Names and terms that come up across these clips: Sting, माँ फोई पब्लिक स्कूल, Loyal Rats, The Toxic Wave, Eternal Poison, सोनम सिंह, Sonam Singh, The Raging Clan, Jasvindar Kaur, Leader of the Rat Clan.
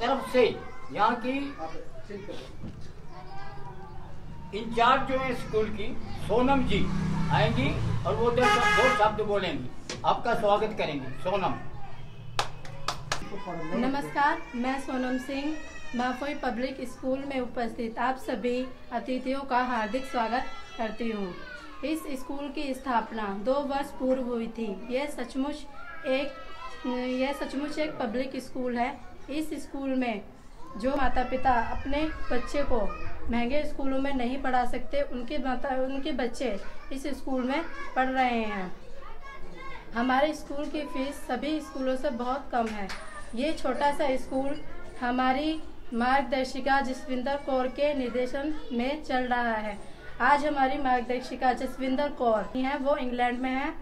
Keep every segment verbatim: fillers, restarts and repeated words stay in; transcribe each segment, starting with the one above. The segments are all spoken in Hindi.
तरफ से यहाँ की इंचार्ज जो है स्कूल की सोनम जी आएंगी और वो दो शब्द बोलेंगी, आपका स्वागत करेंगी। सोनम। नमस्कार, मैं सोनम सिंह माँ फोई पब्लिक स्कूल में उपस्थित आप सभी अतिथियों का हार्दिक स्वागत करती हूँ। इस स्कूल की स्थापना दो वर्ष पूर्व हुई थी। यह सचमुच एक यह सचमुच एक पब्लिक स्कूल है। इस स्कूल में जो माता पिता अपने बच्चे को महंगे स्कूलों में नहीं पढ़ा सकते, उनके माता उनके बच्चे इस स्कूल में पढ़ रहे हैं। हमारे स्कूल की फीस सभी स्कूलों से बहुत कम है। ये छोटा सा स्कूल हमारी मार्गदर्शिका जसविंदर कौर के निर्देशन में चल रहा है। आज हमारी मार्गदर्शिका जसविंदर कौर हैं, वो इंग्लैंड में हैं।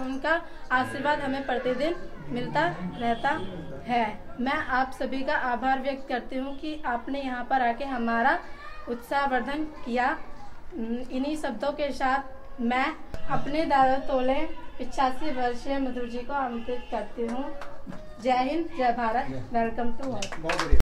उनका आशीर्वाद हमें प्रतिदिन मिलता रहता है। मैं आप सभी का आभार व्यक्त करती हूँ कि आपने यहाँ पर आके हमारा उत्साहवर्धन किया। इन्हीं शब्दों के साथ मैं अपने दादा तोले पिचासी वर्षीय मधुर जी को आमंत्रित करती हूँ। जय हिंद, जय भारत। Welcome to all.